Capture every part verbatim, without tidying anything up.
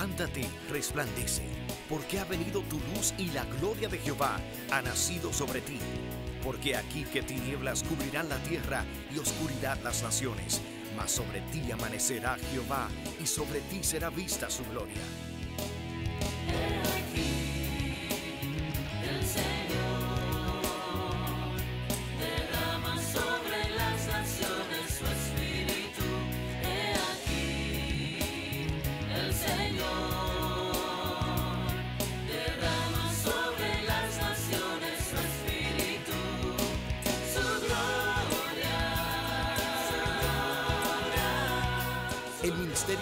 levántate, resplandece, porque ha venido tu luz y la gloria de Jehová ha nacido sobre ti. Porque aquí que tinieblas cubrirán la tierra y oscuridad las naciones, mas sobre ti amanecerá Jehová y sobre ti será vista su gloria.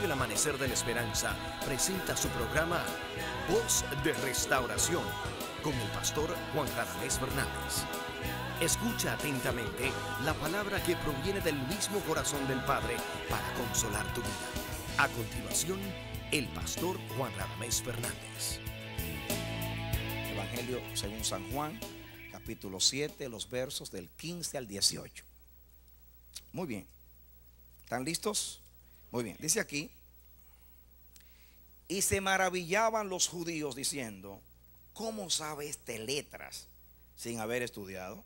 El Amanecer de la Esperanza presenta su programa Voz de Restauración con el pastor Juan Radhamés Fernández. Escucha atentamente la palabra que proviene del mismo corazón del Padre para consolar tu vida. A continuación, el pastor Juan Radhamés Fernández. Evangelio según San Juan, capítulo siete, los versos del quince al dieciocho. Muy bien. ¿Están listos? Muy bien, dice aquí: y se maravillaban los judíos diciendo, ¿cómo sabe este letras sin haber estudiado?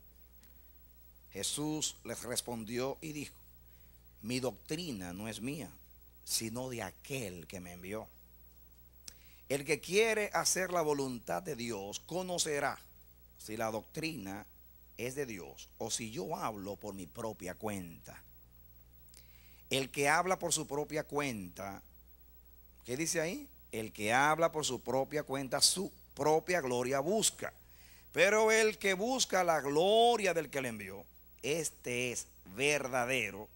Jesús les respondió y dijo: mi doctrina no es mía, sino de aquel que me envió. El que quiere hacer la voluntad de Dios conocerá si la doctrina es de Dios o si yo hablo por mi propia cuenta. El que habla por su propia cuenta, ¿qué dice ahí? El que habla por su propia cuenta, su propia gloria busca. Pero el que busca la gloria del que le envió, este es verdadero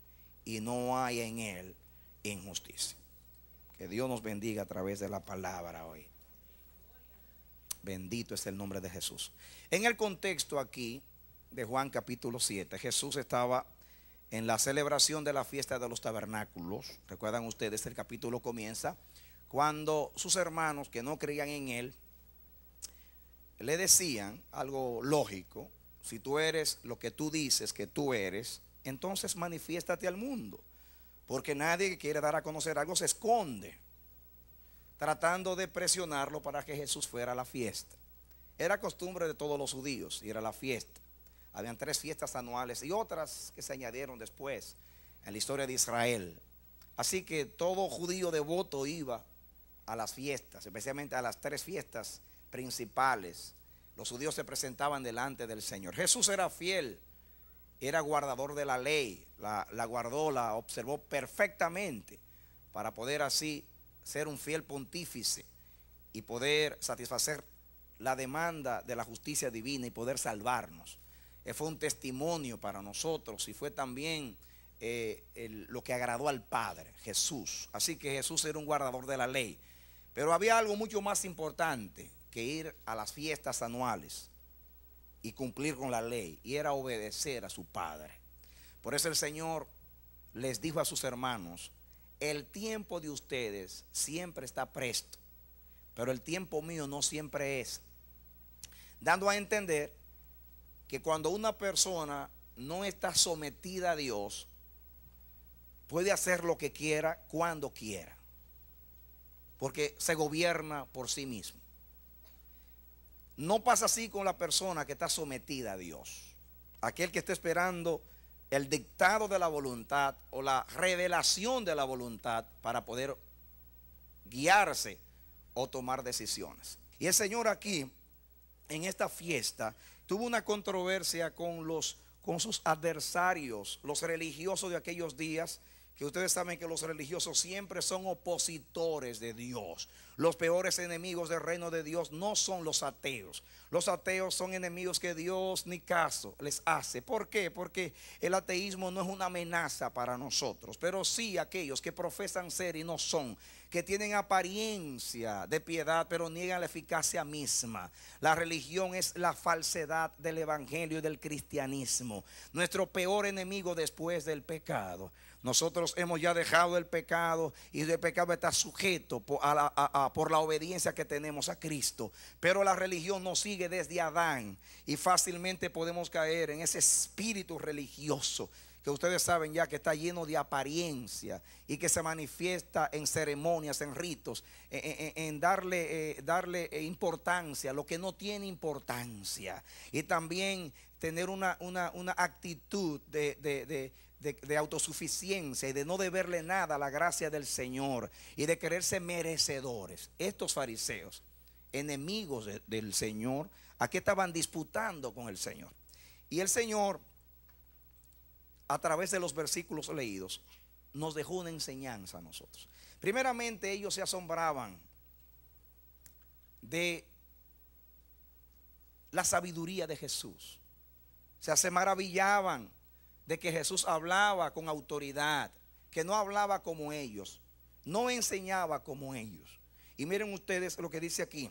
y no hay en él injusticia. Que Dios nos bendiga a través de la palabra hoy. Bendito es el nombre de Jesús. En el contexto aquí de Juan capítulo siete, Jesús estaba en la celebración de la fiesta de los tabernáculos. Recuerdan ustedes, el capítulo comienza cuando sus hermanos que no creían en él le decían algo lógico: si tú eres lo que tú dices que tú eres, entonces manifiéstate al mundo, porque nadie que quiere dar a conocer algo se esconde, tratando de presionarlo para que Jesús fuera a la fiesta. Era costumbre de todos los judíos ir a la fiesta. Habían tres fiestas anuales y otras que se añadieron después en la historia de Israel. Así que todo judío devoto iba a las fiestas, especialmente a las tres fiestas principales. Los judíos se presentaban delante del Señor. Jesús era fiel, era guardador de la ley, la, la guardó, la observó perfectamente para poder así ser un fiel pontífice y poder satisfacer la demanda de la justicia divina y poder salvarnos. Fue un testimonio para nosotros y fue también eh, el, lo que agradó al Padre, Jesús. Así que Jesús era un guardador de la ley. Pero había algo mucho más importante que ir a las fiestas anuales y cumplir con la ley, y era obedecer a su Padre. Por eso el Señor les dijo a sus hermanos: el tiempo de ustedes siempre está presto, pero el tiempo mío no siempre es. Dando a entender que cuando una persona no está sometida a Dios, puede hacer lo que quiera, cuando quiera, porque se gobierna por sí mismo. No pasa así con la persona que está sometida a Dios. Aquel que está esperando el dictado de la voluntad o la revelación de la voluntad para poder guiarse o tomar decisiones. Y el Señor aquí, en esta fiesta, tuvo una controversia con, los, con sus adversarios, los religiosos de aquellos días, que ustedes saben que los religiosos siempre son opositores de Dios. Los peores enemigos del reino de Dios no son los ateos. Los ateos son enemigos que Dios ni caso les hace. ¿Por qué? Porque el ateísmo no es una amenaza para nosotros, pero sí aquellos que profesan ser y no son, que tienen apariencia de piedad pero niegan la eficacia misma. La religión es la falsedad del evangelio y del cristianismo. Nuestro peor enemigo después del pecado. Nosotros hemos ya dejado el pecado, y el pecado está sujeto por, a la, a, a, por la obediencia que tenemos a Cristo. Pero la religión nos sigue desde Adán, y fácilmente podemos caer en ese espíritu religioso que ustedes saben ya que está lleno de apariencia y que se manifiesta en ceremonias, en ritos, en, en, en darle, eh, darle importancia a lo que no tiene importancia, y también tener una, una, una actitud de, de, de De, de autosuficiencia y de no deberle nada a la gracia del Señor y de creerse merecedores. Estos fariseos, enemigos de, del Señor, aquí estaban disputando con el Señor. Y el Señor, a través de los versículos leídos, nos dejó una enseñanza a nosotros. Primeramente, ellos se asombraban de la sabiduría de Jesús. O sea, se maravillaban de que Jesús hablaba con autoridad, que no hablaba como ellos, no enseñaba como ellos. Y miren ustedes lo que dice aquí.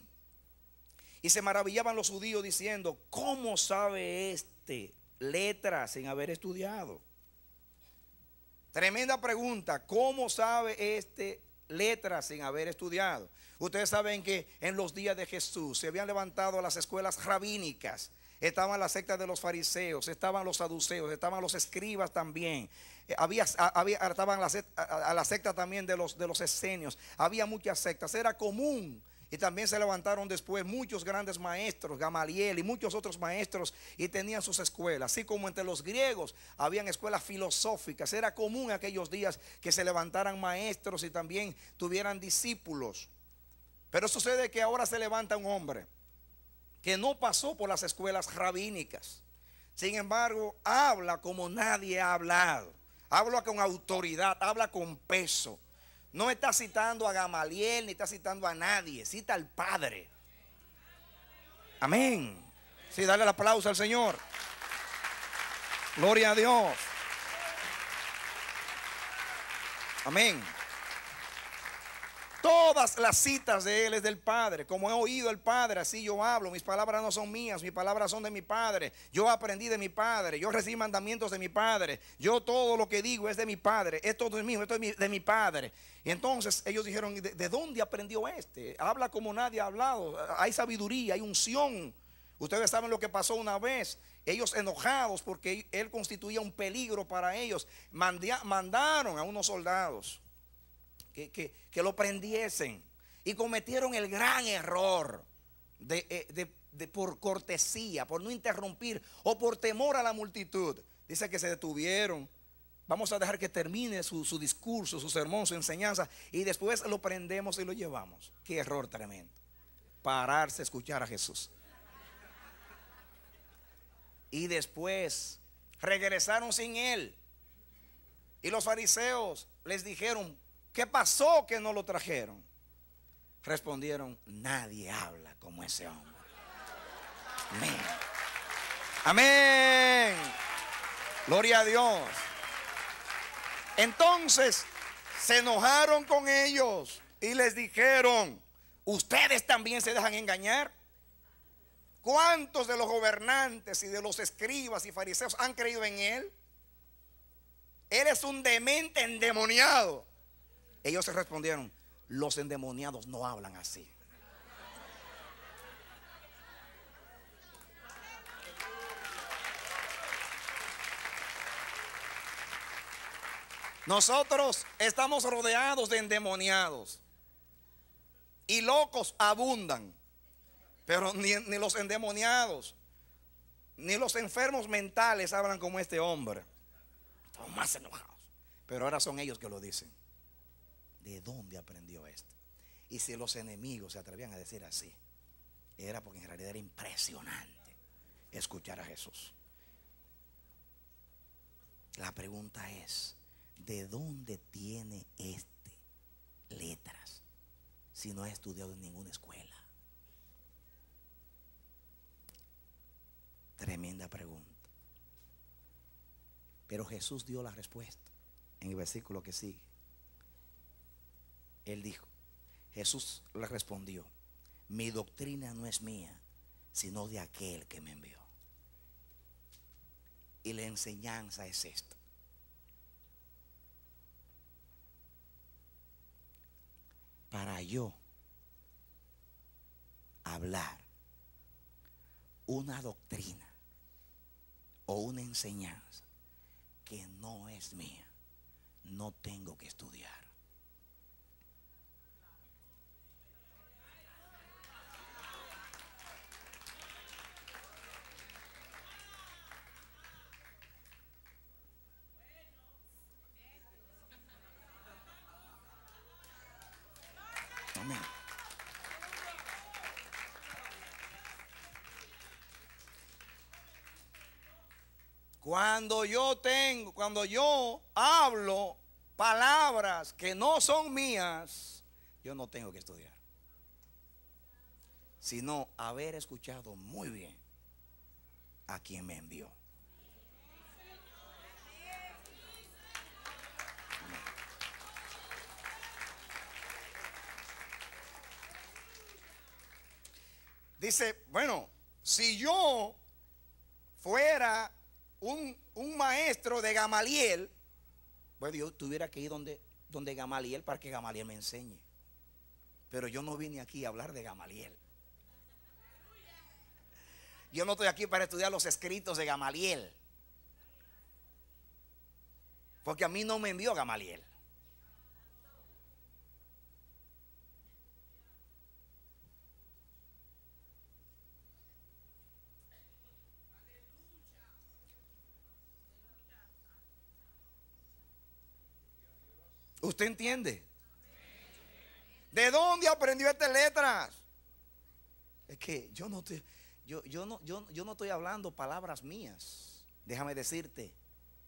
Y se maravillaban los judíos diciendo, ¿cómo sabe este letras sin haber estudiado? Tremenda pregunta, ¿cómo sabe este letras sin haber estudiado? Ustedes saben que en los días de Jesús se habían levantado las escuelas rabínicas. Estaban las sectas de los fariseos, estaban los saduceos, estaban los escribas también. Había, había, estaban las, a, a la secta también de los, de los esenios. Había muchas sectas, era común. Y también se levantaron después muchos grandes maestros, Gamaliel y muchos otros maestros, y tenían sus escuelas. Así como entre los griegos habían escuelas filosóficas. Era común en aquellos días que se levantaran maestros y también tuvieran discípulos. Pero sucede que ahora se levanta un hombre que no pasó por las escuelas rabínicas. Sin embargo, habla como nadie ha hablado. Habla con autoridad, habla con peso. No está citando a Gamaliel, ni está citando a nadie. Cita al Padre. Amén. Sí, dale el aplauso al Señor. Gloria a Dios. Amén. Todas las citas de él es del Padre. Como he oído al Padre, así yo hablo. Mis palabras no son mías, mis palabras son de mi Padre. Yo aprendí de mi Padre, yo recibí mandamientos de mi Padre. Yo todo lo que digo es de mi Padre. Esto no es mío, esto es de mi Padre. Y entonces ellos dijeron, ¿de, de dónde aprendió este? Habla como nadie ha hablado. Hay sabiduría, hay unción. Ustedes saben lo que pasó una vez. Ellos enojados porque él constituía un peligro para ellos, Mandia, mandaron a unos soldados Que, que, que lo prendiesen, y cometieron el gran error de, de, de, por cortesía, por no interrumpir o por temor a la multitud. Dice que se detuvieron. Vamos a dejar que termine su, su discurso, su sermón, su enseñanza, y después lo prendemos y lo llevamos. Qué error tremendo, pararse a escuchar a Jesús. Y después regresaron sin él. Y los fariseos les dijeron, ¿qué pasó que no lo trajeron? Respondieron, nadie habla como ese hombre. Amén. Amén. Gloria a Dios. Entonces se enojaron con ellos y les dijeron, ¿ustedes también se dejan engañar? ¿Cuántos de los gobernantes y de los escribas y fariseos han creído en él? Él es un demente endemoniado. Ellos se respondieron, los endemoniados no hablan así. Nosotros estamos rodeados de endemoniados, y locos abundan, pero ni, ni los endemoniados ni los enfermos mentales hablan como este hombre. Estamos más enojados, pero ahora son ellos que lo dicen. ¿De dónde aprendió esto? Y si los enemigos se atrevían a decir así, era porque en realidad era impresionante escuchar a Jesús. La pregunta es, ¿de dónde tiene este letras si no ha estudiado en ninguna escuela? Tremenda pregunta. Pero Jesús dio la respuesta en el versículo que sigue. Él dijo, Jesús le respondió, mi doctrina no es mía, sino de aquel que me envió. Y la enseñanza es esta. Para yo hablar una doctrina o una enseñanza, que no es mía. No tengo que estudiar. Cuando yo tengo, cuando yo hablo palabras que no son mías, yo no tengo que estudiar, sino haber escuchado muy bien a quien me envió. Dice, bueno, si yo fuera Un, un maestro de Gamaliel, bueno, yo tuviera que ir donde, donde Gamaliel para que Gamaliel me enseñe. Pero yo no vine aquí a hablar de Gamaliel. Yo no estoy aquí para estudiar los escritos de Gamaliel, porque a mí no me envió Gamaliel. ¿Usted entiende? ¿De dónde aprendió estas letras? Es que yo no, te, yo, yo, no, yo, yo no estoy hablando palabras mías. Déjame decirte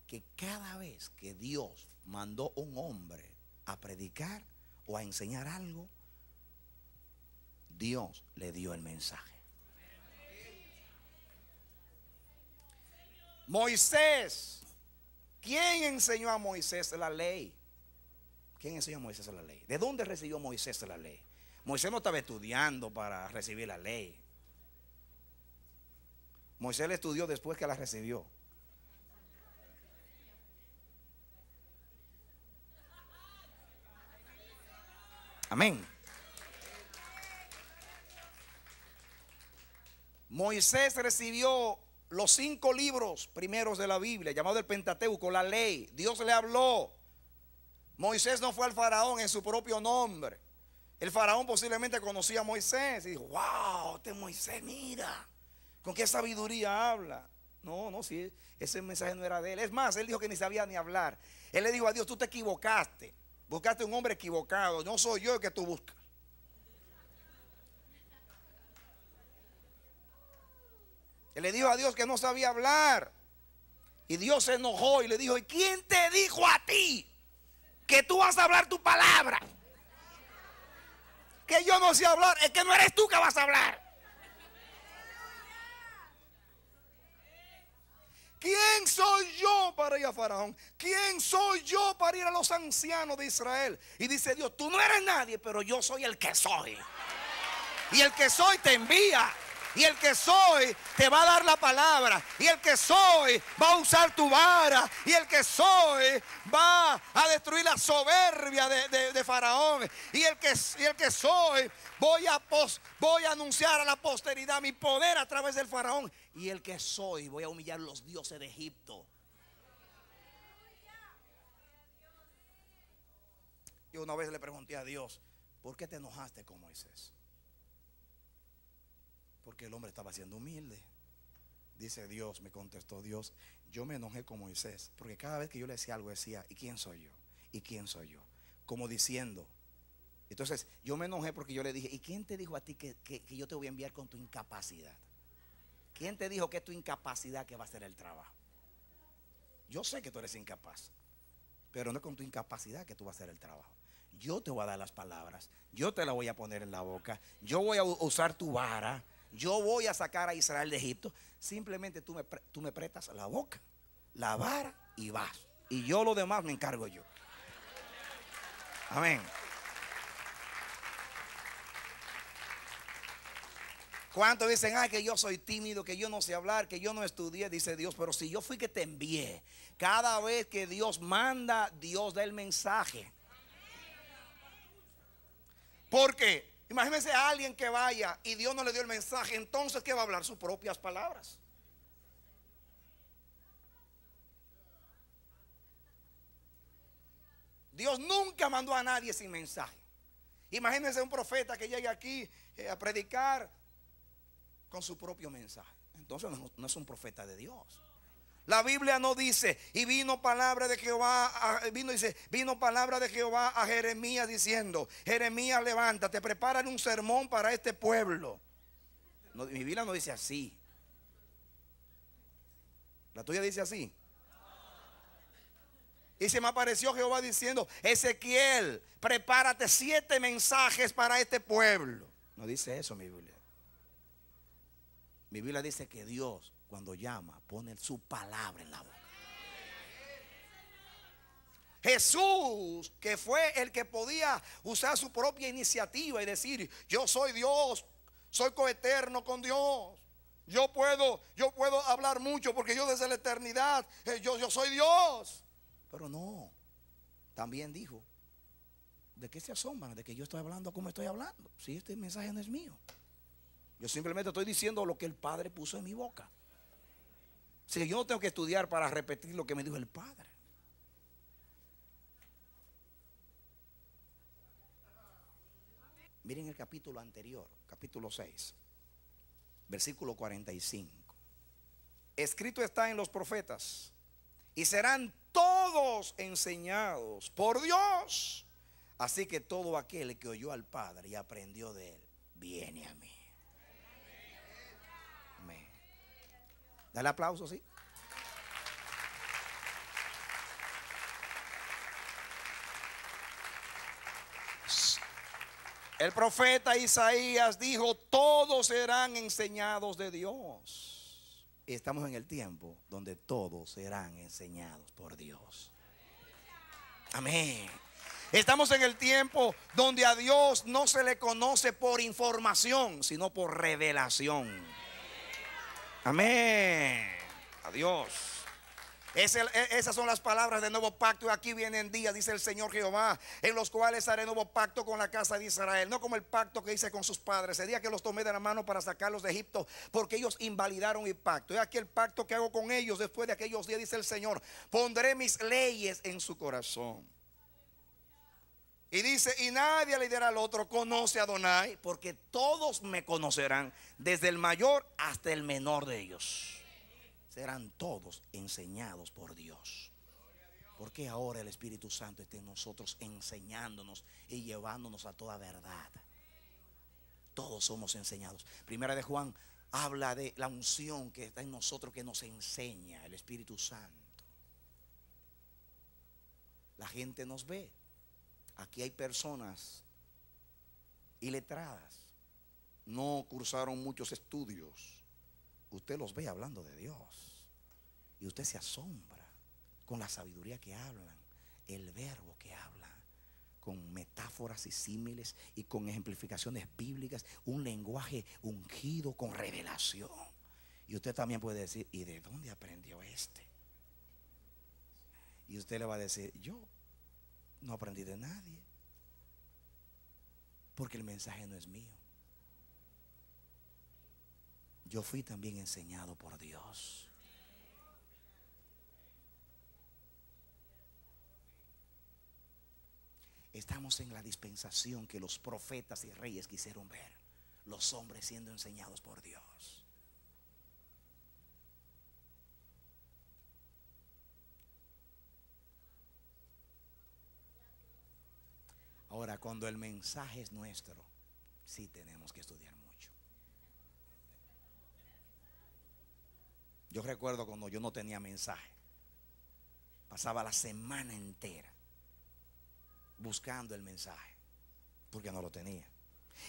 que cada vez que Dios mandó un hombre a predicar o a enseñar algo, Dios le dio el mensaje. Moisés. ¿Quién enseñó a Moisés la ley? ¿Quién enseñó a Moisés la ley? ¿De dónde recibió Moisés la ley? Moisés no estaba estudiando para recibir la ley. Moisés la estudió después que la recibió. Amén. Moisés recibió los cinco libros primeros de la Biblia, llamado el Pentateuco, la ley. Dios le habló. Moisés no fue al faraón en su propio nombre. El faraón posiblemente conocía a Moisés y dijo: wow, este Moisés, mira, con qué sabiduría habla. No, no, si ese mensaje no era de él. Es más, él dijo que ni sabía ni hablar. Él le dijo a Dios: tú te equivocaste, buscaste un hombre equivocado, no soy yo el que tú buscas. Él le dijo a Dios que no sabía hablar, y Dios se enojó y le dijo: ¿y quién te dijo a ti que tú vas a hablar tu palabra? Que yo no sé hablar. Es que no eres tú que vas a hablar. ¿Quién soy yo para ir a Faraón? ¿Quién soy yo para ir a los ancianos de Israel? Y dice Dios: tú no eres nadie, pero yo soy el que soy. Y el que soy te envía. Y el que soy te va a dar la palabra. Y el que soy va a usar tu vara. Y el que soy va a destruir la soberbia de, de, de Faraón. Y el que, y el que soy voy a, pos, voy a anunciar a la posteridad mi poder a través del Faraón. Y el que soy voy a humillar los dioses de Egipto. Y una vez le pregunté a Dios: ¿por qué te enojaste con Moisés? Porque el hombre estaba siendo humilde. Dice Dios, me contestó Dios: yo me enojé con Moisés porque cada vez que yo le decía algo decía: ¿y quién soy yo? ¿Y quién soy yo? Como diciendo. Entonces yo me enojé porque yo le dije: ¿y quién te dijo a ti que, que, que yo te voy a enviar con tu incapacidad? ¿Quién te dijo que es tu incapacidad que va a hacer el trabajo? Yo sé que tú eres incapaz, pero no es con tu incapacidad que tú vas a hacer el trabajo. Yo te voy a dar las palabras, yo te las voy a poner en la boca, yo voy a usar tu vara, yo voy a sacar a Israel de Egipto. Simplemente tú me, tú me prestas la boca, la vara y vas. Y yo lo demás me encargo yo. Amén. ¿Cuántos dicen: ay, que yo soy tímido, que yo no sé hablar, que yo no estudié? Dice Dios: pero si yo fui que te envié. Cada vez que Dios manda, Dios da el mensaje. ¿Por qué? Imagínense a alguien que vaya y Dios no le dio el mensaje. Entonces, ¿qué va a hablar? Sus propias palabras. Dios nunca mandó a nadie sin mensaje. Imagínense un profeta que llegue aquí eh, a predicar con su propio mensaje. Entonces no, no es un profeta de Dios. La Biblia no dice, y vino palabra de Jehová, a, vino dice, vino palabra de Jehová a Jeremías diciendo, Jeremías, levántate, prepárale un sermón para este pueblo. No, mi Biblia no dice así. ¿La tuya dice así? Y se me apareció Jehová diciendo, Ezequiel, prepárate siete mensajes para este pueblo. No dice eso mi Biblia. Mi Biblia dice que Dios, cuando llama, pone su palabra en la boca. Jesús, que fue el que podía usar su propia iniciativa y decir, yo soy Dios, soy coeterno con Dios. Yo puedo, yo puedo hablar mucho porque yo desde la eternidad, eh, yo, yo soy Dios. Pero no, también dijo, ¿de qué se asombran? De que yo estoy hablando como estoy hablando. Si este mensaje no es mío. Yo simplemente estoy diciendo lo que el Padre puso en mi boca. Si yo no tengo que estudiar para repetir lo que me dijo el Padre. Miren el capítulo anterior, capítulo seis. Versículo cuarenta y cinco. Escrito está en los profetas, y serán todos enseñados por Dios. Así que todo aquel que oyó al Padre y aprendió de él, viene a mí. Amén. Dale aplauso, sí. El profeta Isaías dijo, todos serán enseñados de Dios. Estamos en el tiempo donde todos serán enseñados por Dios. Amén. Estamos en el tiempo donde a Dios no se le conoce por información, sino por revelación. Amén. Adiós. Es el, esas son las palabras del nuevo pacto. Aquí vienen días, dice el Señor Jehová, en los cuales haré nuevo pacto con la casa de Israel, no como el pacto que hice con sus padres el día que los tomé de la mano para sacarlos de Egipto, porque ellos invalidaron mi pacto. Y aquí el pacto que hago con ellos después de aquellos días, dice el Señor, pondré mis leyes en su corazón. Y dice, y nadie le dirá al otro, conoce a Adonai, porque todos me conocerán, desde el mayor hasta el menor de ellos. Serán todos enseñados por Dios. Porque ahora el Espíritu Santo está en nosotros enseñándonos y llevándonos a toda verdad. Todos somos enseñados. Primera de Juan habla de la unción que está en nosotros, que nos enseña el Espíritu Santo. La gente nos ve. Aquí hay personas iletradas. No cursaron muchos estudios. Usted los ve hablando de Dios y usted se asombra con la sabiduría que hablan, el verbo que hablan, con metáforas y símiles y con ejemplificaciones bíblicas, un lenguaje ungido con revelación. Y usted también puede decir, ¿y de dónde aprendió este? Y usted le va a decir, yo no aprendí de nadie, porque el mensaje no es mío. Yo fui también enseñado por Dios. Estamos en la dispensación que los profetas y reyes quisieron ver. Los hombres siendo enseñados por Dios. Ahora, cuando el mensaje es nuestro, sí tenemos que estudiar mucho. Yo recuerdo cuando yo no tenía mensaje, pasaba la semana entera buscando el mensaje, porque no lo tenía.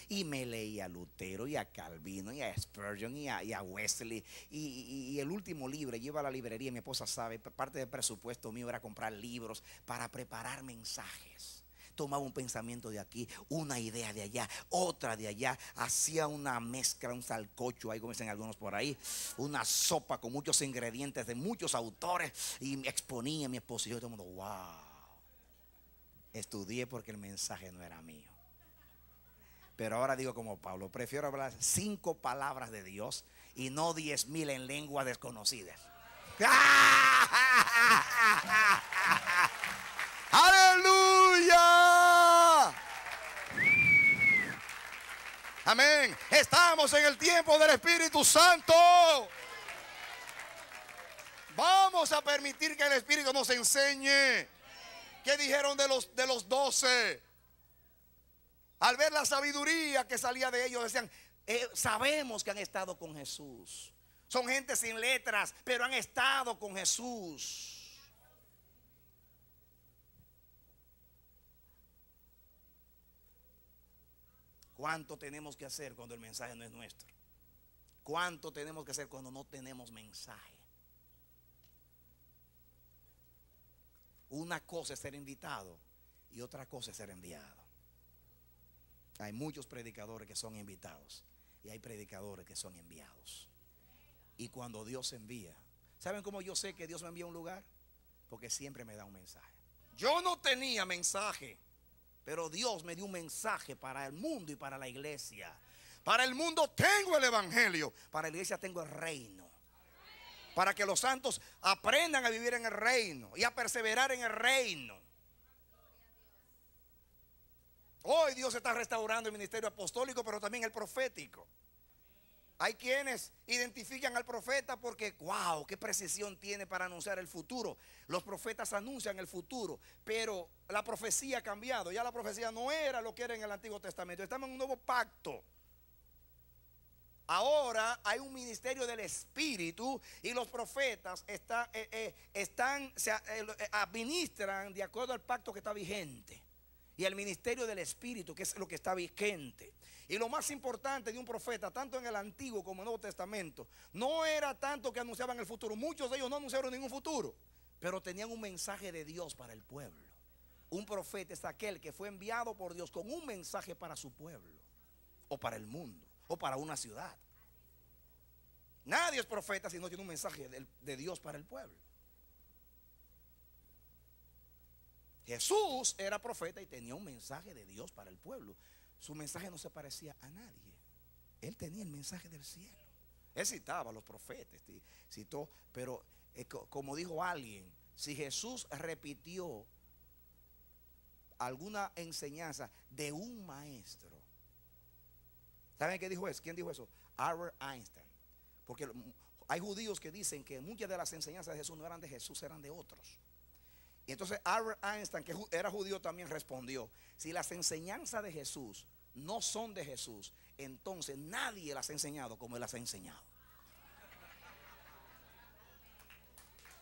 Y me leía a Lutero y a Calvino y a Spurgeon y a, y a Wesley y, y, y el último libro, lleva a la librería, mi esposa sabe, parte del presupuesto mío era comprar libros para preparar mensajes. Tomaba un pensamiento de aquí, una idea de allá, otra de allá, hacía una mezcla, un salcocho, ahí como dicen algunos por ahí, una sopa con muchos ingredientes de muchos autores, y me exponía mi esposo y yo, todo el mundo, wow. Estudié porque el mensaje no era mío. Pero ahora digo como Pablo, prefiero hablar cinco palabras de Dios y no diez mil en lenguas desconocidas. ¡Aleluya! Amén. Estamos en el tiempo del Espíritu Santo. Vamos a permitir que el Espíritu nos enseñe. ¿Qué dijeron de los, de los doce? Al ver la sabiduría que salía de ellos, decían, eh, sabemos que han estado con Jesús. Son gente sin letras, pero han estado con Jesús. ¿Cuánto tenemos que hacer cuando el mensaje no es nuestro? ¿Cuánto tenemos que hacer cuando no tenemos mensaje? Una cosa es ser invitado y otra cosa es ser enviado. Hay muchos predicadores que son invitados y hay predicadores que son enviados. Y cuando Dios envía, ¿saben cómo yo sé que Dios me envía a un lugar? Porque siempre me da un mensaje. Yo no tenía mensaje, pero Dios me dio un mensaje para el mundo y para la iglesia. Para el mundo tengo el evangelio, para la iglesia tengo el reino. Para que los santos aprendan a vivir en el reino y a perseverar en el reino. Hoy Dios está restaurando el ministerio apostólico, pero también el profético. Hay quienes identifican al profeta porque, wow, qué precisión tiene para anunciar el futuro. Los profetas anuncian el futuro, pero la profecía ha cambiado. Ya la profecía no era lo que era en el Antiguo Testamento. Estamos en un nuevo pacto. Ahora hay un ministerio del Espíritu y los profetas está, eh, eh, están, se eh, administran de acuerdo al pacto que está vigente. Y el ministerio del Espíritu, que es lo que está vigente. Y lo más importante de un profeta, tanto en el Antiguo como en el Nuevo Testamento, no era tanto que anunciaban el futuro. Muchos de ellos no anunciaron ningún futuro, pero tenían un mensaje de Dios para el pueblo. Un profeta es aquel que fue enviado por Dios con un mensaje para su pueblo, o para el mundo, o para una ciudad. Nadie es profeta si no tiene un mensaje de, de Dios para el pueblo. Jesús era profeta y tenía un mensaje de Dios para el pueblo. Su mensaje no se parecía a nadie. Él tenía el mensaje del cielo. Él citaba a los profetas, citó, pero eh, como dijo alguien, si Jesús repitió alguna enseñanza de un maestro, ¿saben qué dijo eso? ¿Quién dijo eso? Albert Einstein. Porque hay judíos que dicen que muchas de las enseñanzas de Jesús no eran de Jesús, eran de otros. Y entonces Albert Einstein, que era judío, también respondió, si las enseñanzas de Jesús no son de Jesús, entonces nadie las ha enseñado como él las ha enseñado.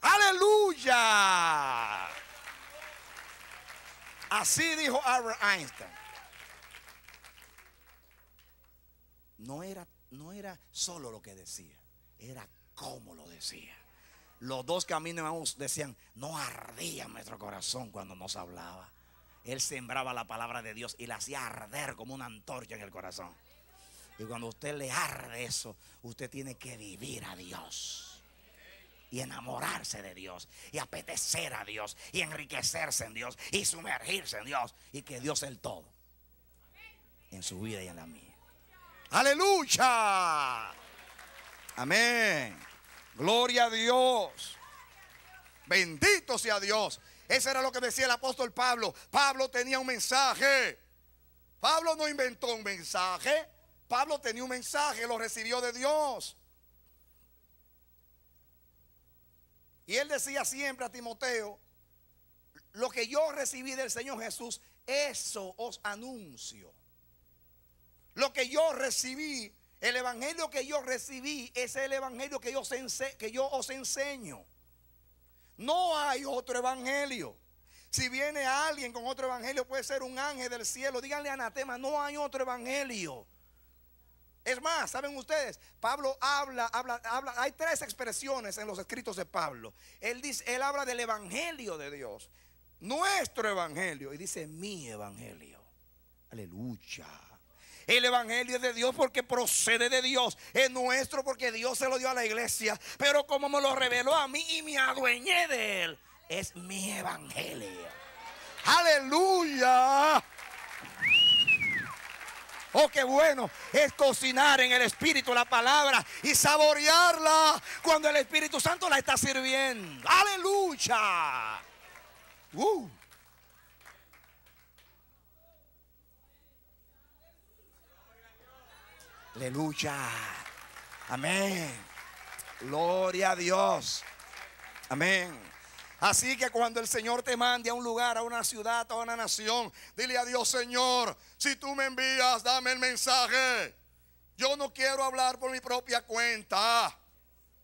¡Aleluya! Así dijo Albert Einstein. No era, no era solo lo que decía, era cómo lo decía. Los dos caminos decían, no ardía nuestro corazón cuando nos hablaba. Él sembraba la palabra de Dios y la hacía arder como una antorcha en el corazón. Y cuando a usted le arde eso, usted tiene que vivir a Dios y enamorarse de Dios y apetecer a Dios y enriquecerse en Dios y sumergirse en Dios y que Dios es el todo en su vida y en la mía. ¡Aleluya! Amén. Gloria a Dios. Bendito sea Dios. Eso era lo que decía el apóstol Pablo. Pablo tenía un mensaje. Pablo no inventó un mensaje. Pablo tenía un mensaje, lo recibió de Dios. Y él decía siempre a Timoteo, lo que yo recibí del Señor Jesús, eso os anuncio. Lo que yo recibí, el evangelio que yo recibí es el evangelio que yo, que yo os enseño. No hay otro evangelio. Si viene alguien con otro evangelio, puede ser un ángel del cielo. Díganle anatema, no hay otro evangelio. Es más, saben ustedes, Pablo habla, habla, habla. Hay tres expresiones en los escritos de Pablo. Él dice, él habla del evangelio de Dios, nuestro evangelio, y dice mi evangelio. Aleluya. El evangelio es de Dios porque procede de Dios. Es nuestro porque Dios se lo dio a la iglesia. Pero como me lo reveló a mí y me adueñé de él, es mi evangelio. ¡Aleluya! Oh, qué bueno es cocinar en el Espíritu la palabra y saborearla cuando el Espíritu Santo la está sirviendo. ¡Aleluya! ¡Uh! Aleluya. Amén. Gloria a Dios. Amén. Así que cuando el Señor te mande a un lugar, a una ciudad, a una nación, dile a Dios: Señor, si tú me envías, dame el mensaje. Yo no quiero hablar por mi propia cuenta.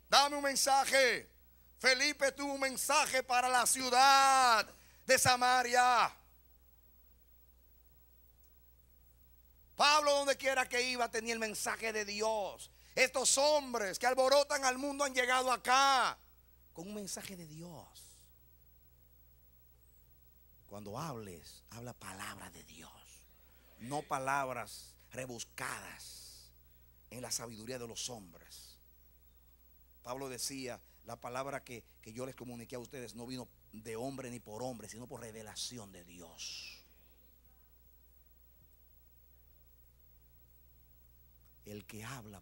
Dame un mensaje. Felipe tuvo un mensaje para la ciudad de Samaria. Pablo, donde quiera que iba, tenía el mensaje de Dios. Estos hombres que alborotan al mundo han llegado acá con un mensaje de Dios. Cuando hables, habla palabra de Dios, no palabras rebuscadas en la sabiduría de los hombres. Pablo decía: la palabra que, que yo les comuniqué a ustedes no vino de hombre ni por hombre, sino por revelación de Dios. El que habla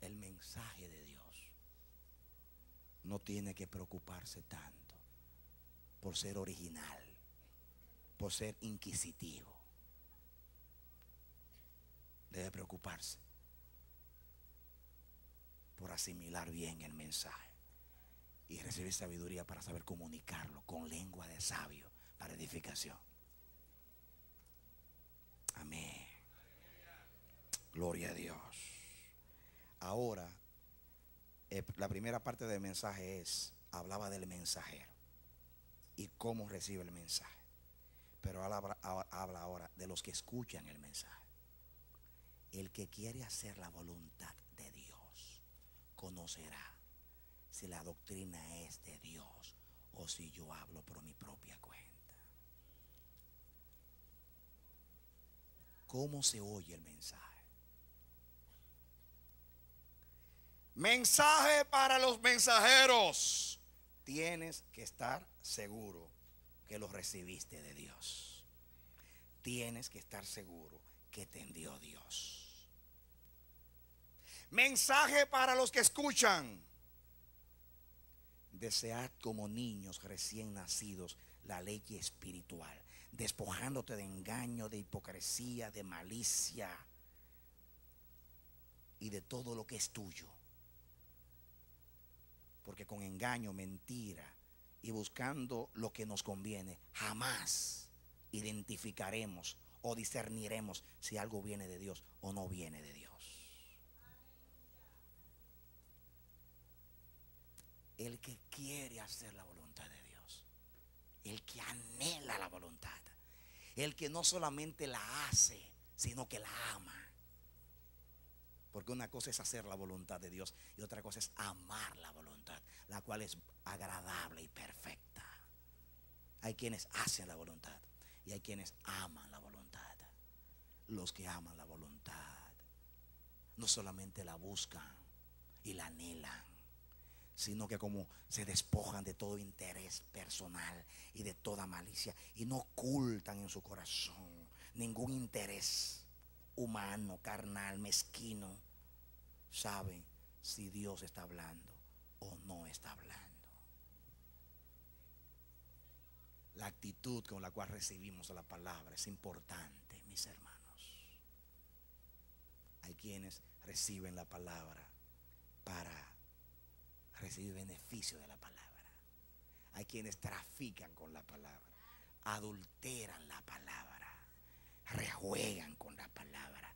el mensaje de Dios no tiene que preocuparse tanto por ser original, por ser inquisitivo. Debe preocuparse por asimilar bien el mensaje y recibir sabiduría para saber comunicarlo con lengua de sabio para edificación. Amén. Gloria a Dios. Ahora, eh, la primera parte del mensaje es, hablaba del mensajero y cómo recibe el mensaje. Pero habla, habla ahora de los que escuchan el mensaje. El que quiere hacer la voluntad de Dios conocerá si la doctrina es de Dios o si yo hablo por mi propia cuenta. ¿Cómo se oye el mensaje? Mensaje para los mensajeros. Tienes que estar seguro que lo recibiste de Dios. Tienes que estar seguro que te envió Dios. Mensaje para los que escuchan. Desead como niños recién nacidos la ley espiritual, despojándote de engaño, de hipocresía, de malicia y de todo lo que es tuyo. Porque con engaño, mentira y buscando lo que nos conviene, jamás identificaremos o discerniremos si algo viene de Dios o no viene de Dios. El que quiere hacer la voluntad de Dios, el que anhela la voluntad, el que no solamente la hace, sino que la ama. Porque una cosa es hacer la voluntad de Dios y otra cosa es amar la voluntad, la cual es agradable y perfecta. Hay quienes hacen la voluntad y hay quienes aman la voluntad. Los que aman la voluntad no solamente la buscan y la anhelan, sino que como se despojan de todo interés personal y de toda malicia y no ocultan en su corazón ningún interés humano, carnal, mezquino. Saben si Dios está hablando o no está hablando. La actitud con la cual recibimos la palabra es importante, mis hermanos. Hay quienes reciben la palabra para recibir beneficio de la palabra. Hay quienes trafican con la palabra, adulteran la palabra, rejuegan con la palabra,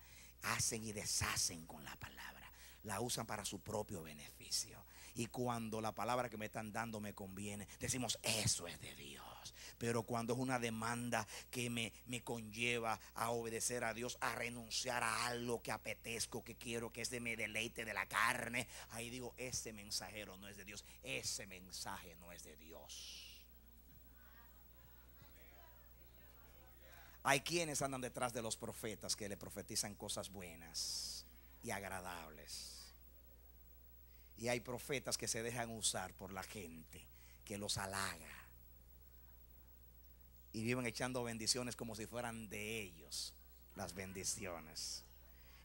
hacen y deshacen con la palabra, la usan para su propio beneficio. Y cuando la palabra que me están dando me conviene, decimos eso es de Dios. Pero cuando es una demanda que me, me conlleva a obedecer a Dios, a renunciar a algo que apetezco, que quiero, que es de mi deleite de la carne, ahí digo, ese mensajero no es de Dios, ese mensaje no es de Dios. Hay quienes andan detrás de los profetas que le profetizan cosas buenas y agradables. Y hay profetas que se dejan usar por la gente que los halaga y viven echando bendiciones como si fueran de ellos las bendiciones.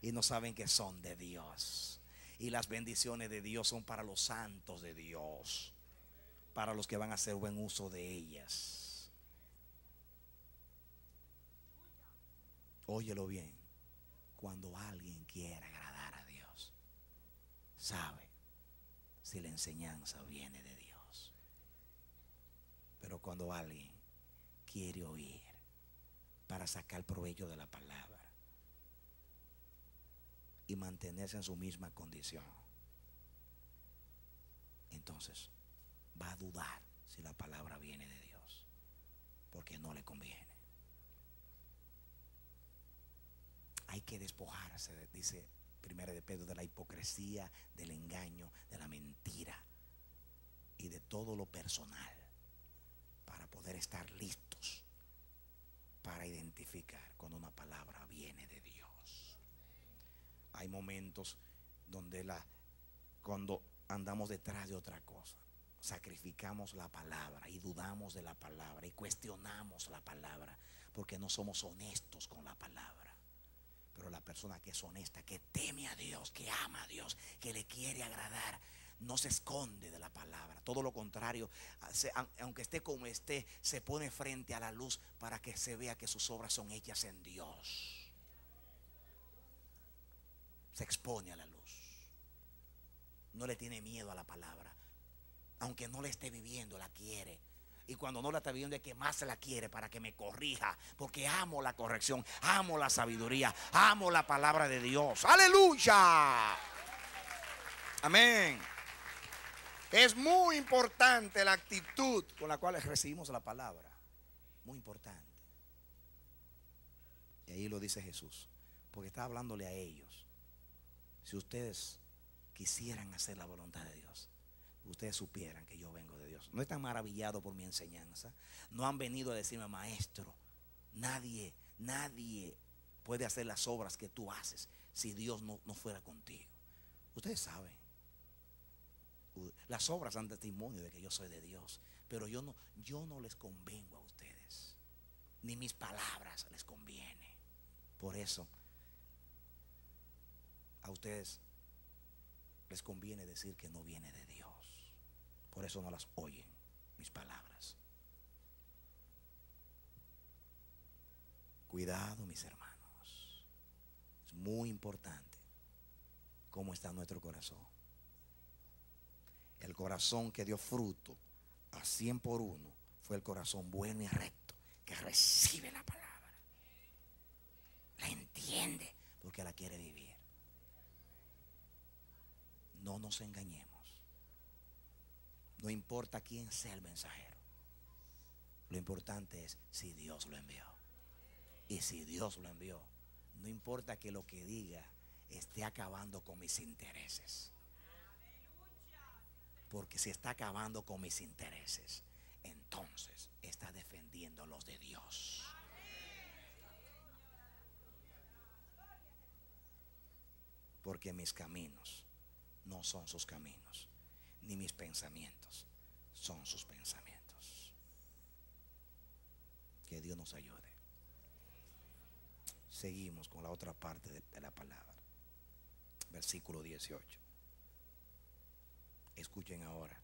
Y no saben que son de Dios. Y las bendiciones de Dios son para los santos de Dios, para los que van a hacer buen uso de ellas. Óyelo bien, cuando alguien quiera agradar sabe si la enseñanza viene de Dios. Pero cuando alguien quiere oír para sacar provecho de la palabra y mantenerse en su misma condición, entonces va a dudar si la palabra viene de Dios, porque no le conviene. Hay que despojarse, dice Primera de Pedro, de la hipocresía, del engaño, de la mentira y de todo lo personal, para poder estar listos para identificar cuando una palabra viene de Dios. Hay momentos donde la, cuando andamos detrás de otra cosa, sacrificamos la palabra y dudamos de la palabra y cuestionamos la palabra porque no somos honestos con la palabra. Pero la persona que es honesta, que teme a Dios, que ama a Dios, que le quiere agradar, no se esconde de la palabra. Todo lo contrario, aunque esté como esté, se pone frente a la luz para que se vea que sus obras son hechas en Dios. Se expone a la luz. No le tiene miedo a la palabra. Aunque no la esté viviendo, la quiere. Y cuando no la está viendo es que más la quiere para que me corrija, porque amo la corrección, amo la sabiduría, amo la palabra de Dios. ¡Aleluya! Amén. Es muy importante la actitud con la cual recibimos la palabra. Muy importante. Y ahí lo dice Jesús, porque está hablándole a ellos. Si ustedes quisieran hacer la voluntad de Dios, ustedes supieran que yo vengo de Dios. No están maravillados por mi enseñanza. No han venido a decirme, maestro, nadie, nadie puede hacer las obras que tú haces si Dios no, no fuera contigo. Ustedes saben, las obras dan testimonio de que yo soy de Dios. Pero yo no, yo no les convengo a ustedes, ni mis palabras les conviene. Por eso a ustedes les conviene decir que no viene de Dios. Por eso no las oyen mis palabras. Cuidado, mis hermanos. Es muy importante cómo está nuestro corazón. El corazón que dio fruto a cien por uno fue el corazón bueno y recto, que recibe la palabra, la entiende porque la quiere vivir. No nos engañemos. No importa quién sea el mensajero. Lo importante es si Dios lo envió. Y si Dios lo envió, no importa que lo que diga esté acabando con mis intereses. Porque si está acabando con mis intereses, entonces está defendiendo los de Dios. Porque mis caminos no son sus caminos, ni mis pensamientos son sus pensamientos. Que Dios nos ayude. Seguimos con la otra parte de, de la palabra. Versículo dieciocho. Escuchen ahora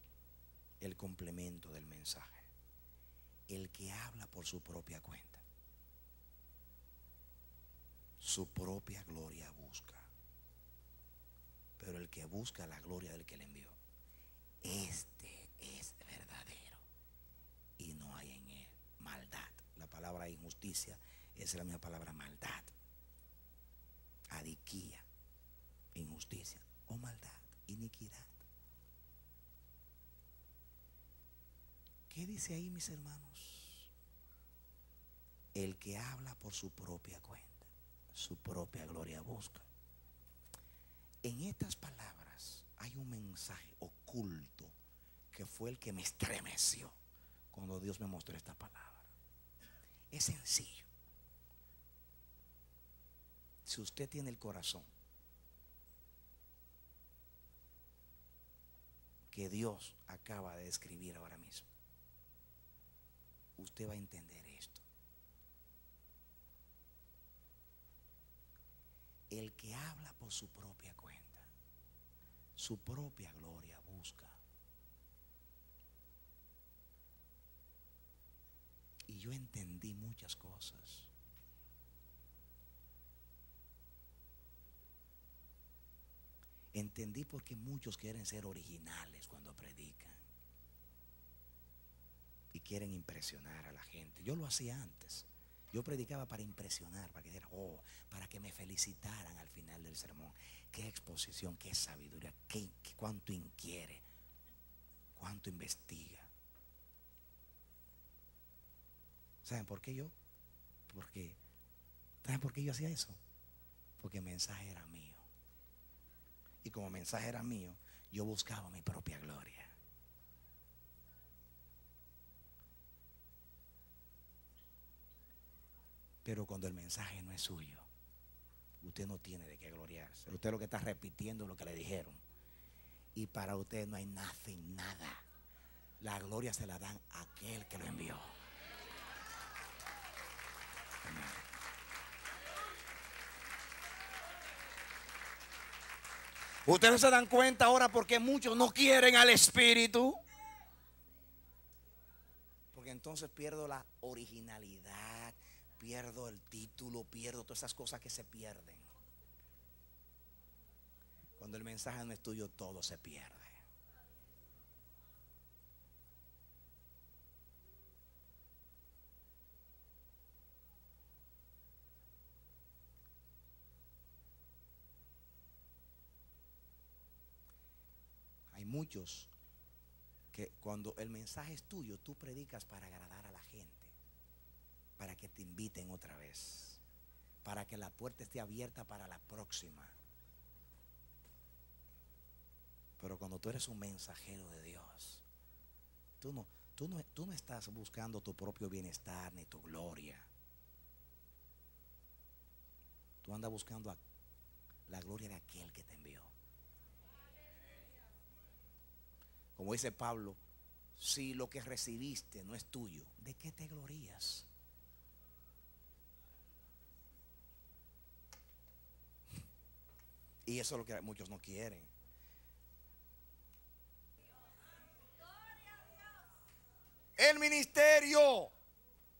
el complemento del mensaje. El que habla por su propia cuenta, su propia gloria busca, pero el que busca la gloria del que le envió, este es verdadero y no hay en él maldad. La palabra injusticia es la misma palabra maldad, adiquía, injusticia o maldad, iniquidad. ¿Qué dice ahí, mis hermanos? El que habla por su propia cuenta, su propia gloria busca. En estas palabras hay un mensaje oculto que fue el que me estremeció cuando Dios me mostró esta palabra. Es sencillo. Si usted tiene el corazón que Dios acaba de describir ahora mismo, usted va a entender esto. El que habla por su propia cuenta, su propia gloria busca. Y yo entendí muchas cosas. Entendí por qué muchos quieren ser originales cuando predican y quieren impresionar a la gente. Yo lo hacía antes. Yo predicaba para impresionar, para que dijera, oh, para que me felicitaran al final del sermón. Qué exposición, qué sabiduría, qué, qué, cuánto inquiere, cuánto investiga. ¿Saben por qué yo? Porque, ¿saben por qué yo hacía eso? Porque el mensaje era mío. Y como el mensaje era mío, yo buscaba mi propia gloria. Pero cuando el mensaje no es suyo, usted no tiene de qué gloriarse. Usted lo que está repitiendo es lo que le dijeron. Y para usted no hay nada, nada. La gloria se la dan a aquel que lo envió. Amén. Ustedes se dan cuenta ahora porque muchos no quieren al Espíritu. Porque entonces pierdo la originalidad, pierdo el título, pierdo todas esas cosas que se pierden. Cuando el mensaje no es tuyo, todo se pierde. Hay muchos que cuando el mensaje es tuyo, tú predicas para agradar a la gente, para que te inviten otra vez, para que la puerta esté abierta para la próxima. Pero cuando tú eres un mensajero de Dios, tú no, tú no, tú no estás buscando tu propio bienestar ni tu gloria. Tú andas buscando a la gloria de aquel que te envió. Como dice Pablo, si lo que recibiste no es tuyo, ¿de qué te glorías? Y eso es lo que muchos no quieren. El ministerio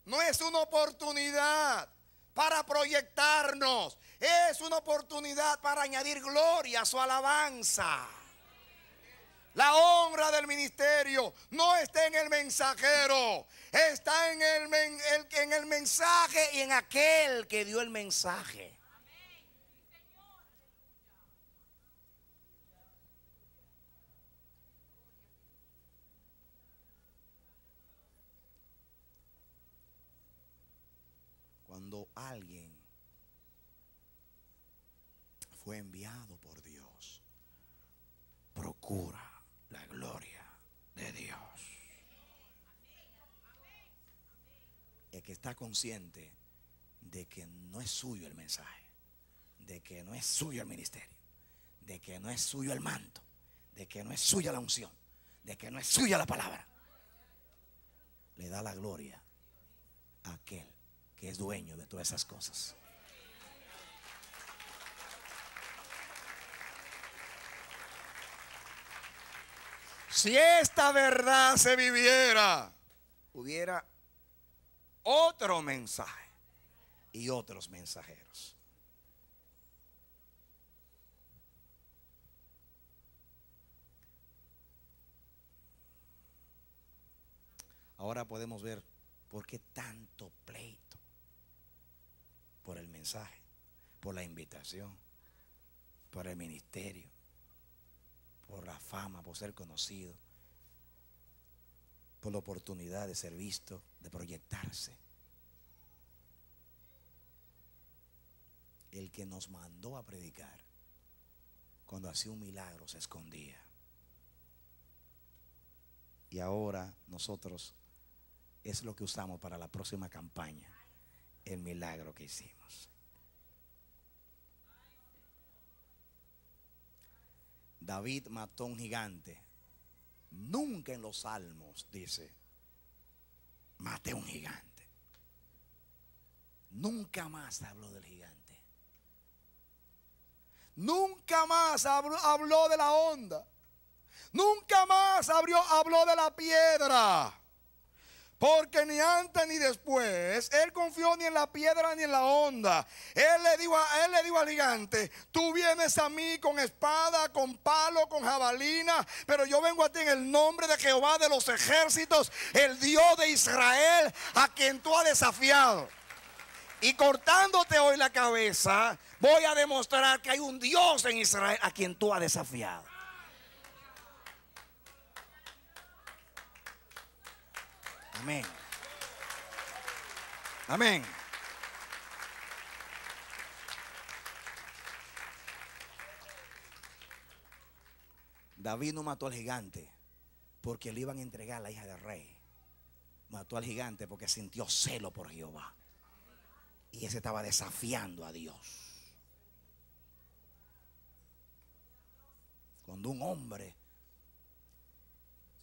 no es una oportunidad para proyectarnos, es una oportunidad para añadir gloria a su alabanza. La honra del ministerio no está en el mensajero, está en el, men, el, en el mensaje y en aquel que dio el mensaje. Cuando alguien fue enviado por Dios, procura la gloria de Dios. El que está consciente de que no es suyo el mensaje, de que no es suyo el ministerio, de que no es suyo el manto, de que no es suya la unción, de que no es suya la palabra, le da la gloria a aquel que es dueño de todas esas cosas. Si esta verdad se viviera, hubiera otro mensaje y otros mensajeros. Ahora podemos ver por qué tanto pleito. Por el mensaje, por la invitación, por el ministerio, por la fama, por ser conocido, por la oportunidad de ser visto, de proyectarse. El que nos mandó a predicar, cuando hacía un milagro se escondía. Y ahora nosotros es lo que usamos para la próxima campaña. El milagro que hicimos. David mató a un gigante. Nunca en los salmos dice, maté a un gigante. Nunca más habló del gigante. Nunca más habló, habló de la onda. Nunca más abrió, habló de la piedra. Porque ni antes ni después, él confió ni en la piedra ni en la onda. Él le dijo, a, él le dijo al gigante, tú vienes a mí con espada, con palo, con jabalina, pero yo vengo a ti en el nombre de Jehová de los ejércitos, el Dios de Israel, a quien tú has desafiado. Y cortándote hoy la cabeza, voy a demostrar que hay un Dios en Israel a quien tú has desafiado. Amén. Amén. David no mató al gigante porque le iban a entregar a la hija del rey. Mató al gigante porque sintió celo por Jehová. Y ese estaba desafiando a Dios. Cuando un hombre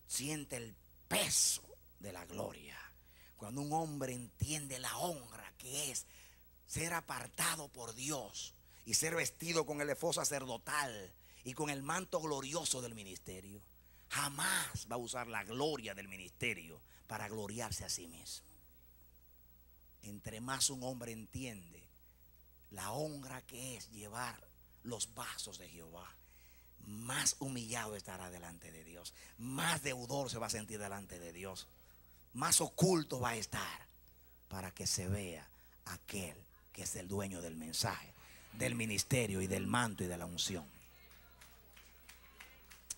siente el peso de la gloria, cuando un hombre entiende la honra que es ser apartado por Dios y ser vestido con el efod sacerdotal y con el manto glorioso del ministerio, jamás va a usar la gloria del ministerio para gloriarse a sí mismo. Entre más un hombre entiende la honra que es llevar los vasos de Jehová, más humillado estará delante de Dios, más deudor se va a sentir delante de Dios, más oculto va a estar, para que se vea aquel que es el dueño del mensaje, del ministerio y del manto y de la unción.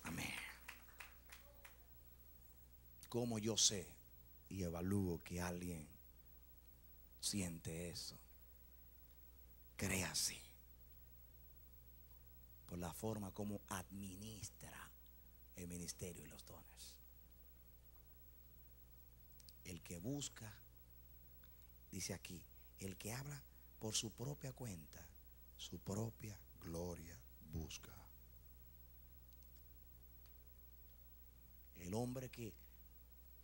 Amén. Como yo sé y evalúo que alguien siente eso, crea así, por la forma como administra el ministerio y los dones. El que busca, dice aquí, el que habla por su propia cuenta, su propia gloria busca. El hombre que,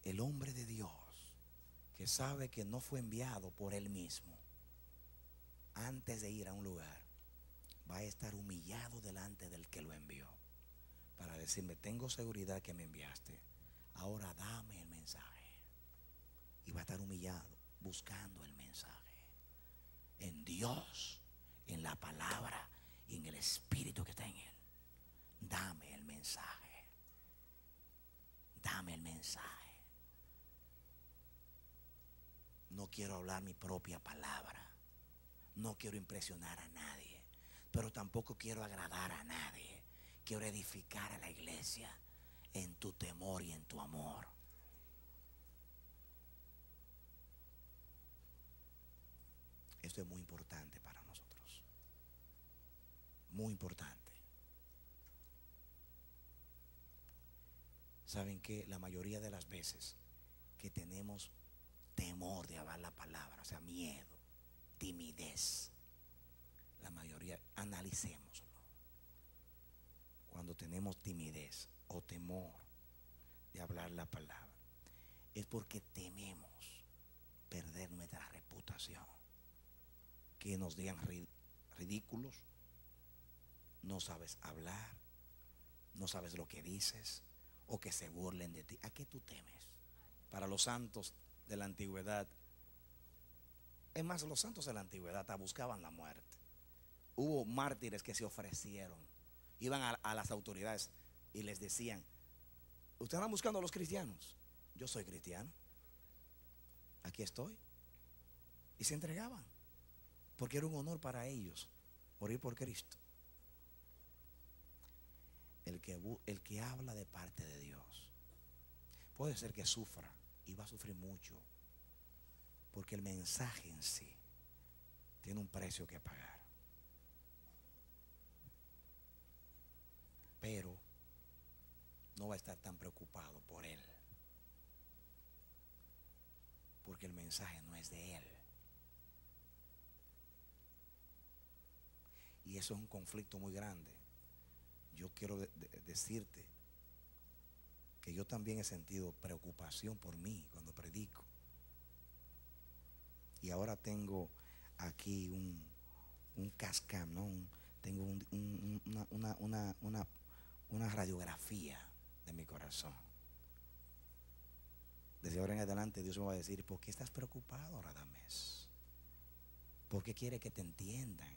el hombre de Dios, que sabe que no fue enviado por él mismo, antes de ir a un lugar, va a estar humillado delante del que lo envió, para decirme, tengo seguridad que me enviaste, ahora dame el mensaje. Y va a estar humillado buscando el mensaje en Dios, en la palabra y en el Espíritu que está en él. Dame el mensaje, dame el mensaje. No quiero hablar mi propia palabra, no quiero impresionar a nadie, pero tampoco quiero agradar a nadie. Quiero edificar a la iglesia en tu temor y en tu amor. Esto es muy importante para nosotros, muy importante. ¿Saben qué? La mayoría de las veces que tenemos temor de hablar la palabra, o sea, miedo, timidez, la mayoría, analicémoslo. Cuando tenemos timidez o temor de hablar la palabra, es porque tememos perder nuestra reputación, que nos digan ridículos, no sabes hablar, no sabes lo que dices, o que se burlen de ti. ¿A qué tú temes? Para los santos de la antigüedad, es más, los santos de la antigüedad buscaban la muerte. Hubo mártires que se ofrecieron, iban a, a las autoridades y les decían, ustedes están buscando a los cristianos, yo soy cristiano, aquí estoy. Y se entregaban, porque era un honor para ellos morir por Cristo. El que, el que habla de parte de Dios, puede ser que sufra, y va a sufrir mucho, porque el mensaje en sí tiene un precio que pagar. Pero no va a estar tan preocupado por él, porque el mensaje no es de él. Y eso es un conflicto muy grande. Yo quiero de de decirte que yo también he sentido preocupación por mí cuando predico. Y ahora tengo aquí un, un cascam, ¿no? Un, tengo un, un, una, una, una, una, una radiografía de mi corazón. Desde ahora en adelante Dios me va a decir, ¿por qué estás preocupado, Radhamés? ¿Por qué quiere que te entiendan?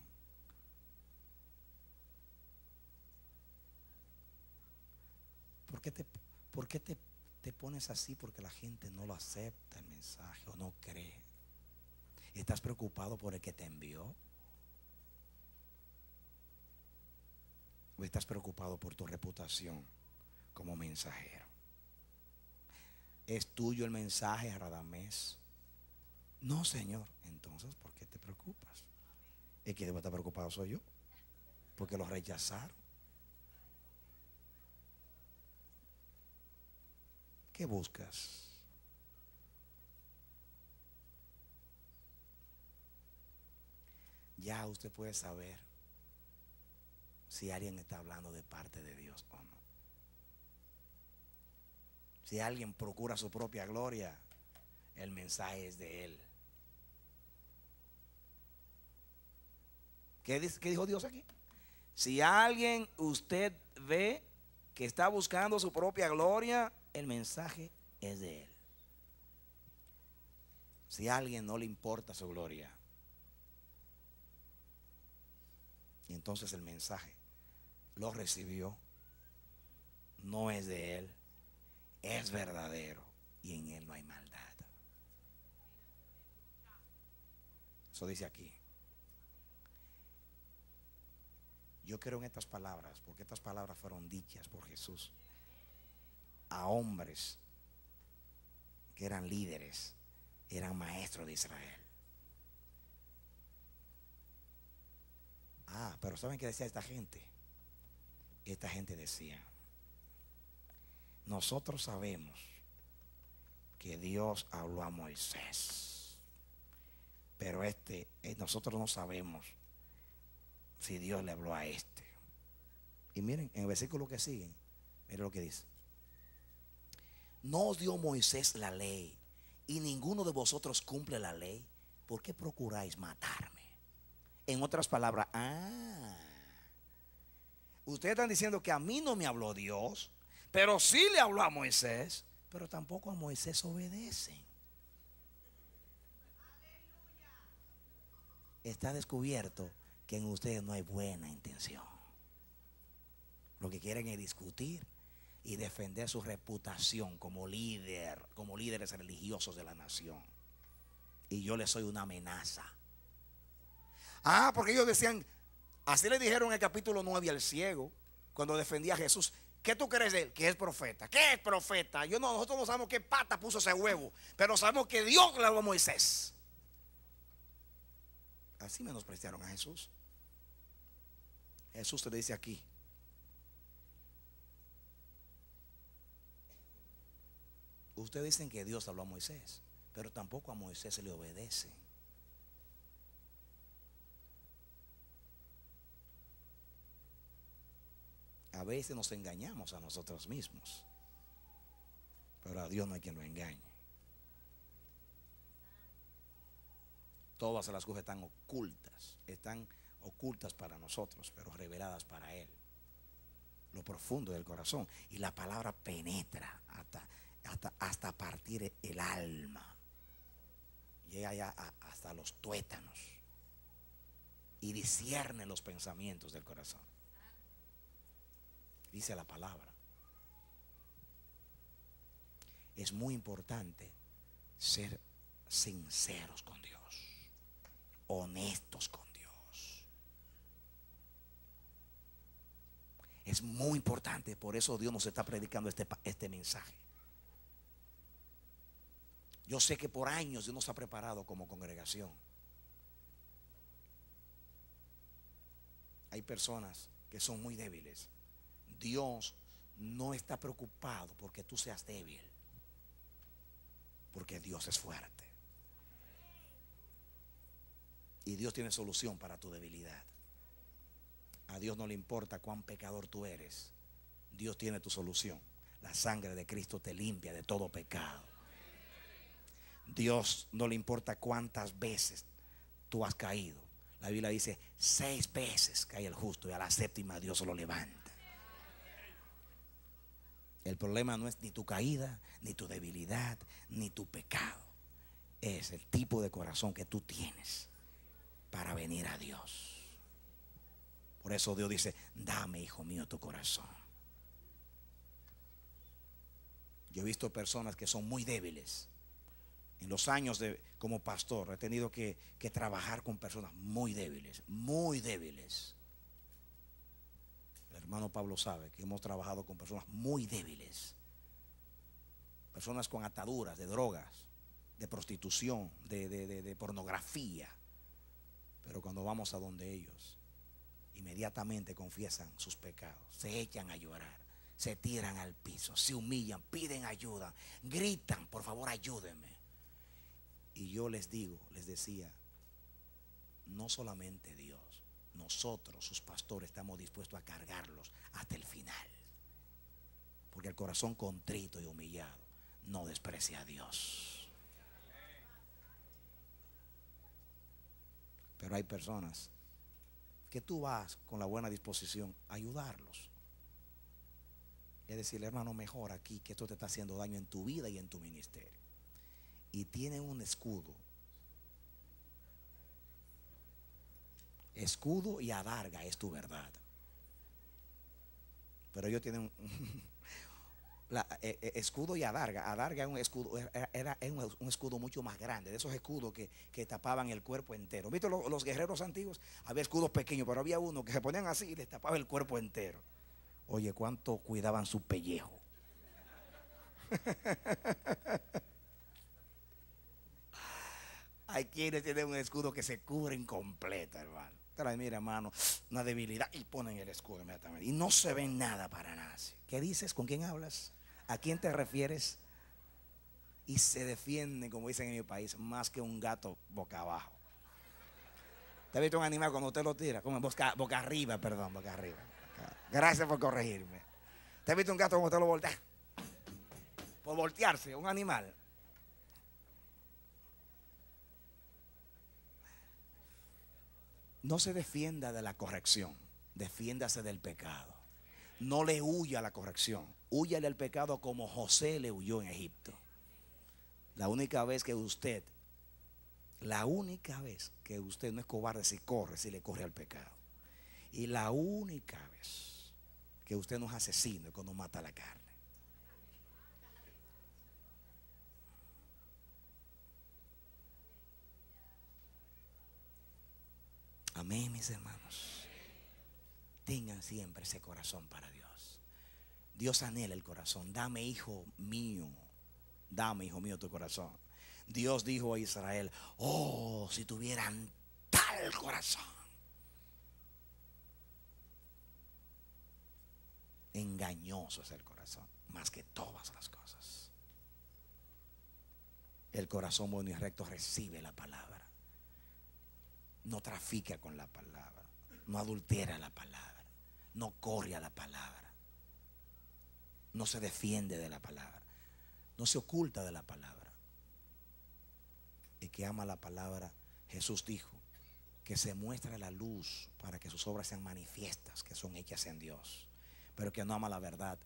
¿Por qué te, por qué te, te pones así? Porque la gente no lo acepta el mensaje o no cree. ¿Estás preocupado por el que te envió? ¿O estás preocupado por tu reputación como mensajero? ¿Es tuyo el mensaje, Radhamés? No, Señor. Entonces, ¿por qué te preocupas? El que debo estar preocupado soy yo, porque los rechazaron. ¿Qué buscas? Ya usted puede saber si alguien está hablando de parte de Dios o no. Si alguien procura su propia gloria, el mensaje es de él. ¿Qué, dice, qué dijo Dios aquí? Si alguien usted ve que está buscando su propia gloria, el mensaje es de él. Si a alguien no le importa su gloria, entonces el mensaje lo recibió, no es de él, es verdadero y en él no hay maldad. Eso dice aquí. Yo creo en estas palabras, porque estas palabras fueron dichas por Jesús a hombres que eran líderes, eran maestros de Israel. Ah, pero ¿saben qué decía esta gente? Esta gente decía, nosotros sabemos que Dios habló a Moisés, pero este, nosotros no sabemos si Dios le habló a este. Y miren, en el versículo que sigue, miren lo que dice. No os dio Moisés la ley, y ninguno de vosotros cumple la ley. ¿Por qué procuráis matarme? En otras palabras, ah, ustedes están diciendo que a mí no me habló Dios, pero sí le habló a Moisés, pero tampoco a Moisés obedecen. Está descubierto que en ustedes no hay buena intención. Lo que quieren es discutir y defender su reputación como líder, como líderes religiosos de la nación. Y yo les soy una amenaza. Ah, porque ellos decían, así le dijeron en el capítulo nueve al ciego, cuando defendía a Jesús. ¿Qué tú crees de él? Que es profeta. ¿Qué es profeta? Yo no, nosotros no sabemos qué pata puso ese huevo, pero sabemos que Dios le habló a Moisés. Así menospreciaron a Jesús. Jesús te dice aquí, ustedes dicen que Dios habló a Moisés, pero tampoco a Moisés se le obedece. A veces nos engañamos a nosotros mismos, pero a Dios no hay quien lo engañe. Todas las cosas están ocultas, están ocultas para nosotros, pero reveladas para Él. Lo profundo del corazón, y la palabra penetra hasta, hasta, hasta partir el alma, llega ya a, hasta los tuétanos y discierne los pensamientos del corazón. Dice la palabra. Es muy importante ser sinceros con Dios, honestos con Dios. Es muy importante, por eso Dios nos está predicando este, este mensaje. Yo sé que por años Dios nos ha preparado como congregación. Hay personas que son muy débiles. Dios no está preocupado porque tú seas débil, porque Dios es fuerte y Dios tiene solución para tu debilidad. A Dios no le importa cuán pecador tú eres. Dios tiene tu solución. La sangre de Cristo te limpia de todo pecado. Dios no le importa cuántas veces tú has caído. La Biblia dice seis veces cae el justo y a la séptima Dios lo levanta. El problema no es ni tu caída, ni tu debilidad, ni tu pecado. Es el tipo de corazón que tú tienes para venir a Dios. Por eso Dios dice, dame, hijo mío, tu corazón. Yo he visto personas que son muy débiles. En los años de, como pastor, he tenido que, que trabajar con personas muy débiles, muy débiles. El hermano Pablo sabe que hemos trabajado con personas muy débiles, personas con ataduras de drogas, de prostitución, de, de, de, de pornografía. Pero cuando vamos a donde ellos, inmediatamente confiesan sus pecados, se echan a llorar, se tiran al piso, se humillan, piden ayuda, gritan, por favor ayúdenme. Y yo les digo, les decía, no solamente Dios, nosotros, sus pastores, estamos dispuestos a cargarlos hasta el final. Porque el corazón contrito y humillado no desprecia a Dios. Pero hay personas que tú vas con la buena disposición a ayudarlos. Y a decirle, hermano, mejor aquí, que esto te está haciendo daño en tu vida y en tu ministerio. Y tiene un escudo, escudo y adarga es tu verdad. Pero ellos tienen la, eh, eh, escudo y adarga. Adarga es un escudo, era, era un, un escudo mucho más grande, de esos escudos que, que tapaban el cuerpo entero. ¿Viste los, los guerreros antiguos? Había escudos pequeños, pero había uno que se ponían así y les tapaba el cuerpo entero. Oye, cuánto cuidaban su pellejo. Hay quienes tienen un escudo que se cubren completa, hermano. Trae, mira, hermano, una debilidad y ponen el escudo inmediatamente. Y no se ven nada para nada. ¿Qué dices? ¿Con quién hablas? ¿A quién te refieres? Y se defienden, como dicen en mi país, más que un gato boca abajo. ¿Te ha visto un animal cuando usted lo tira? Como boca, boca arriba, perdón, boca arriba. Gracias por corregirme. ¿Te ha visto un gato cuando usted lo voltea? Por voltearse, un animal. No se defienda de la corrección, defiéndase del pecado. No le huya a la corrección, húyale al pecado como José le huyó en Egipto. La única vez que usted, la única vez que usted no es cobarde si corre, si le corre al pecado. Y la única vez que usted no es asesino es cuando mata la carne. Amén, mis hermanos. Tengan siempre ese corazón para Dios. Dios anhela el corazón. Dame, hijo mío, dame, hijo mío, tu corazón. Dios dijo a Israel, oh, si tuvieran tal corazón. Engañoso es el corazón, más que todas las cosas. El corazón bueno y recto recibe la palabra. No trafica con la palabra, no adultera la palabra, no corre a la palabra, no se defiende de la palabra, no se oculta de la palabra. El que ama la palabra, Jesús dijo que se muestra la luz para que sus obras sean manifiestas, que son hechas en Dios. Pero el que no ama la verdad,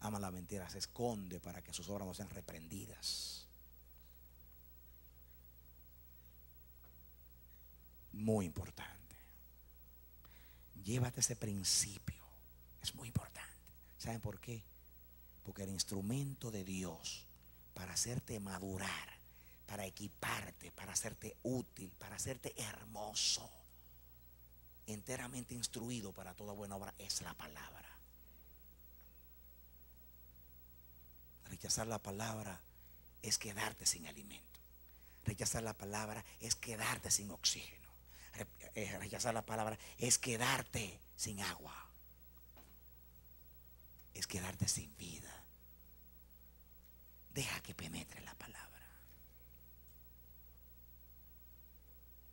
ama la mentira, se esconde para que sus obras no sean reprendidas. Muy importante. Llévate ese principio. Es muy importante. ¿Saben por qué? Porque el instrumento de Dios para hacerte madurar, para equiparte, para hacerte útil, para hacerte hermoso, enteramente instruido para toda buena obra, es la palabra. Rechazar la palabra es quedarte sin alimento. Rechazar la palabra es quedarte sin oxígeno. Rechazar la palabra es quedarte sin agua, es quedarte sin vida. Deja que penetre la palabra.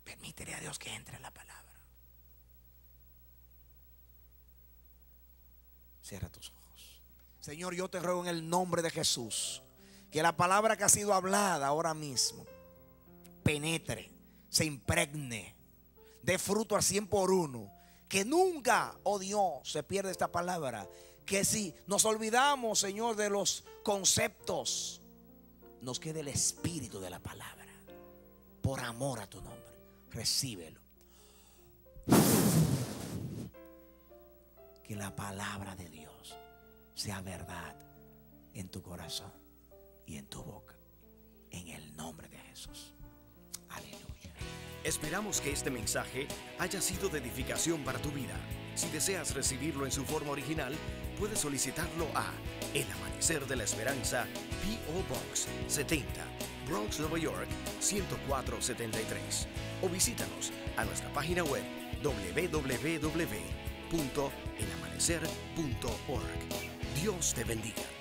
Permítele a Dios que entre la palabra. Cierra tus ojos. Señor, yo te ruego en el nombre de Jesús que la palabra que ha sido hablada ahora mismo penetre, se impregne, de fruto al cien por uno. Que nunca, oh Dios, se pierda esta palabra. que si nos olvidamos, Señor, de los conceptos, nos quede el espíritu de la palabra. Por amor a tu nombre, recíbelo. Que la palabra de Dios sea verdad en tu corazón y en tu boca, en el nombre de Jesús. Aleluya. Esperamos que este mensaje haya sido de edificación para tu vida. Si deseas recibirlo en su forma original, puedes solicitarlo a El Amanecer de la Esperanza, P O Box setenta, Bronx, Nueva York, ciento cuatro setenta y tres. O visítanos a nuestra página web doble u doble u doble u punto el amanecer punto org. Dios te bendiga.